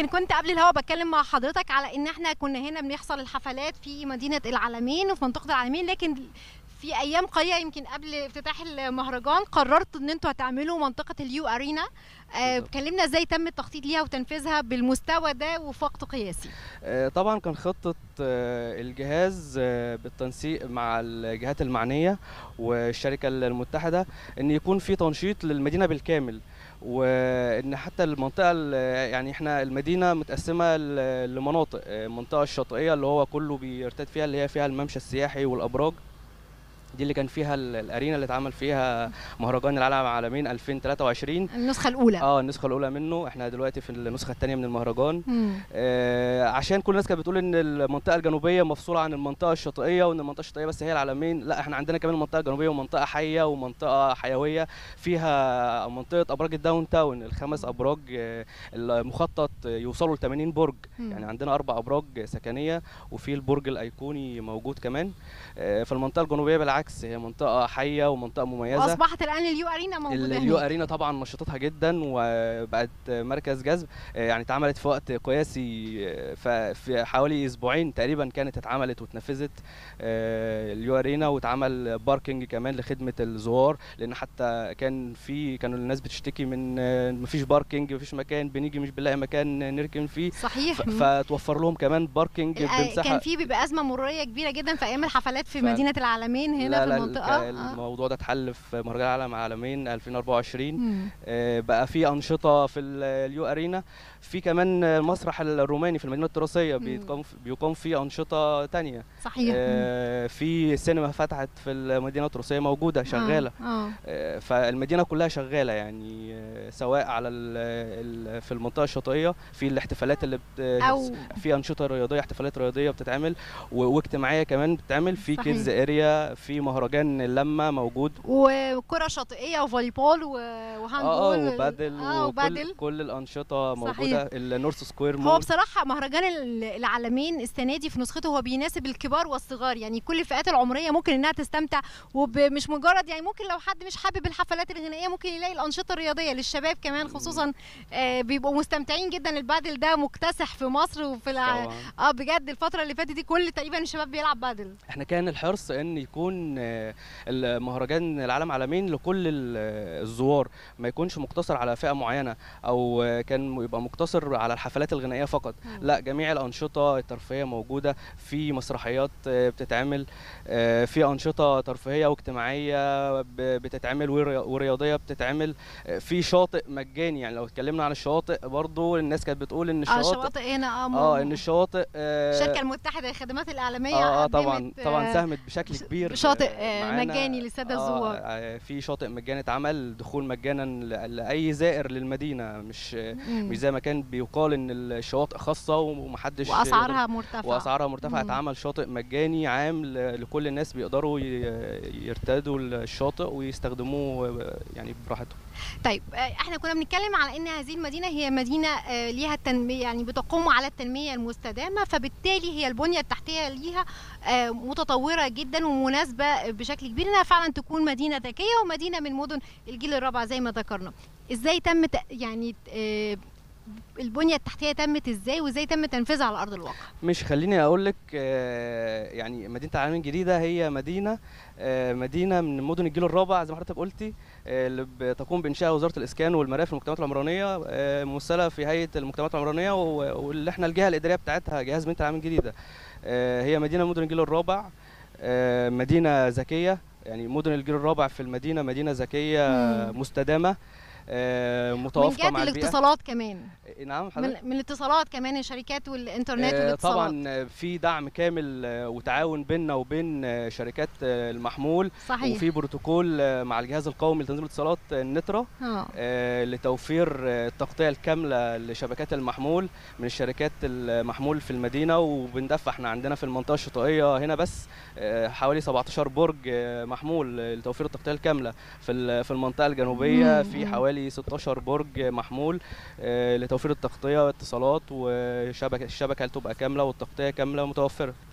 يمكن كنت قبل الهوا بتكلم مع حضرتك على ان احنا كنا هنا بنحصل الحفلات في مدينه العالمين وفي منطقه العالمين، لكن في ايام قليله يمكن قبل افتتاح المهرجان قررت ان انتوا هتعملوا منطقه اليو ارينا. كلمنا ازاي تم التخطيط ليها وتنفيذها بالمستوى ده وفي وقت قياسي؟ طبعا كان خطه الجهاز بالتنسيق مع الجهات المعنيه والشركه المتحده ان يكون في تنشيط للمدينه بالكامل، وان حتى المنطقه يعني احنا المدينه متقسمه لمناطق، المنطقه الشاطئيه اللي هو كله بيرتاد فيها اللي هي فيها الممشى السياحي والابراج دي اللي كان فيها الارينا اللي اتعمل فيها مهرجان العالم العالمين 2023 النسخه الاولى، النسخه الاولى منه، احنا دلوقتي في النسخه الثانيه من المهرجان. عشان كل الناس كانت بتقول ان المنطقه الجنوبيه مفصوله عن المنطقه الشاطئيه وان المنطقه الشاطئيه بس هي العالمين، لا احنا عندنا كمان منطقه جنوبيه ومنطقه حيه ومنطقه حيويه فيها منطقه ابراج الداون تاون، الخمس ابراج المخطط يوصلوا ل 80 برج، يعني عندنا 4 ابراج سكنيه وفي البرج الايقوني موجود كمان. فالمنطقه الجنوبيه بالعكس هي منطقه حيه ومنطقه مميزه، واصبحت الان اليو ارينا موجوده هنا. اليو ارينا طبعا نشطتها جدا وبقت مركز جذب، يعني اتعملت في وقت قياسي، في حوالي اسبوعين تقريبا كانت اتعملت واتنفذت اليو ارينا، واتعمل باركنج كمان لخدمه الزوار، لان حتى كانوا الناس بتشتكي من مفيش باركنج، مفيش مكان، بنيجي مش بنلاقي مكان نركن فيه، صحيح، فتوفر لهم كمان باركنج بمساحه. كان في بيبقى ازمه مروريه كبيره جدا في ايام الحفلات في مدينه العالمين هنا في المنطقه. الموضوع ده اتحل في مهرجان العالم العالمين 2024. بقى في انشطه في اليو ارينا، في كمان المسرح الروماني في المدينه التراثيه بيقام فيه انشطه ثانيه، صحيح. في سينما فتحت في المدينه التراثيه موجوده شغاله، فالمدينه كلها شغاله، يعني سواء على في المنطقه الشاطئيه في الاحتفالات اللي في انشطه رياضيه، احتفالات رياضيه بتتعمل واجتماعيه كمان بتتعمل، في كيدز اريا، في مهرجان اللمه موجود، وكره شاطئيه وفولي بول وهاندبول وبادل، كل الانشطه موجوده. النورث سكوير مول هو بصراحه مهرجان العالمين السنه دي في نسخته هو بيناسب الكبار والصغار، يعني كل الفئات العمريه ممكن انها تستمتع، ومش مجرد يعني ممكن لو حد مش حابب الحفلات الغنائيه ممكن يلاقي الانشطه الرياضيه للشباب كمان خصوصا، بيبقوا مستمتعين جدا. البادل ده مكتسح في مصر وفي بجد الفتره اللي فاتت دي كل تقريبا الشباب بيلعب بادل. احنا كان الحرص ان يكون المهرجان العالم عالمين لكل الزوار، ما يكونش مقتصر على فئه معينه او كان يبقى مقتصر على الحفلات الغنائيه فقط، لا، جميع الانشطه الترفيهيه موجوده، في مسرحيات بتتعمل، في انشطه ترفيهيه واجتماعيه بتتعمل ورياضيه بتتعمل، في شاطئ مجاني، يعني لو اتكلمنا عن الشواطئ برضو الناس كانت بتقول ان الشواطئ هنا ان الشواطئ الشركه المتحده للخدمات الاعلاميه طبعا ساهمت بشكل كبير، شاطئ مجاني للساده الزوار، في شاطئ مجاني اتعمل، دخول مجانا لاي زائر للمدينه، مش زي ما كان بيقال ان الشواطئ خاصه ومحدش، واسعارها مرتفعه اتعمل شاطئ مجاني عام لكل الناس بيقدروا يرتادوا الشاطئ ويستخدموه يعني براحتهم. طيب احنا كنا بنتكلم على ان هذه المدينه هي مدينه ليها التنميه، يعني بتقوم على التنميه المستدامه، فبالتالي هي البنيه التحتيه ليها متطوره جدا ومناسبه بشكل كبير انها فعلا تكون مدينه ذكيه ومدينه من مدن الجيل الرابع زي ما ذكرنا. ازاي تم يعني البنيه التحتيه تمت ازاي وازاي تم تنفيذها على ارض الواقع؟ مش خليني اقول لك، يعني مدينه العالمين الجديده هي مدينه من مدن الجيل الرابع زي ما حضرتك قلتي، اللي بتقوم بانشائها وزاره الاسكان والمرافق والمجتمعات العمرانيه، ممثله في هيئه المجتمعات العمرانيه، واللي احنا الجهه الاداريه بتاعتها جهاز مدينه العالمين الجديده. هي مدينه من مدن الجيل الرابع، مدينه ذكيه، يعني مدن الجيل الرابع في المدينه مدينه ذكيه مستدامه متوافقه مع البيئه. من الاتصالات كمان، نعم حضرتك، من الاتصالات كمان، الشركات والانترنت والاتصالات طبعا في دعم كامل وتعاون بيننا وبين شركات المحمول، صحيح. وفي بروتوكول مع الجهاز القومي لتنظيم الاتصالات النترا لتوفير التغطيه الكامله لشبكات المحمول من الشركات المحمول في المدينه، وبندفع احنا عندنا في المنطقه الشاطئيه هنا بس حوالي 17 برج محمول لتوفير التغطيه الكامله، في المنطقه الجنوبيه في حوالي 16 برج محمول لتوفير التغطيه والاتصالات، والشبكه اللي تبقى كامله والتغطيه كامله متوفره.